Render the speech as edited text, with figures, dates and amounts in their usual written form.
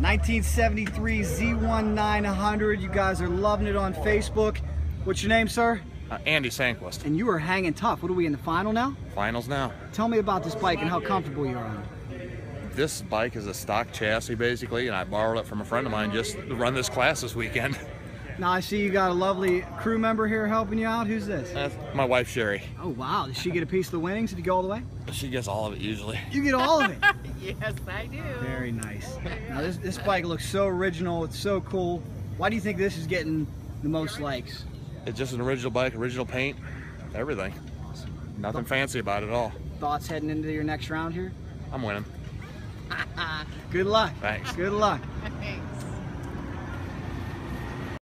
1973 Z1900. You guys are loving it on Facebook. What's your name, sir? Andy Sanquist. And you are hanging tough. What are we in the final now? Finals now. Tell me about this bike and how comfortable you are on it. This bike is a stock chassis basically, and I borrowed it from a friend of mine just to run this class this weekend. Now I see you got a lovely crew member here helping you out. Who's this? That's my wife, Sherry. Oh wow, does she get a piece of the winnings if you go all the way? She gets all of it usually. You get all of it? Yes, I do. Very nice. Now this bike looks so original, it's so cool. Why do you think this is getting the most likes? It's just an original bike, original paint, everything. Nothing fancy about it at all. Thoughts heading into your next round here? I'm winning. Good luck. Thanks. Good luck.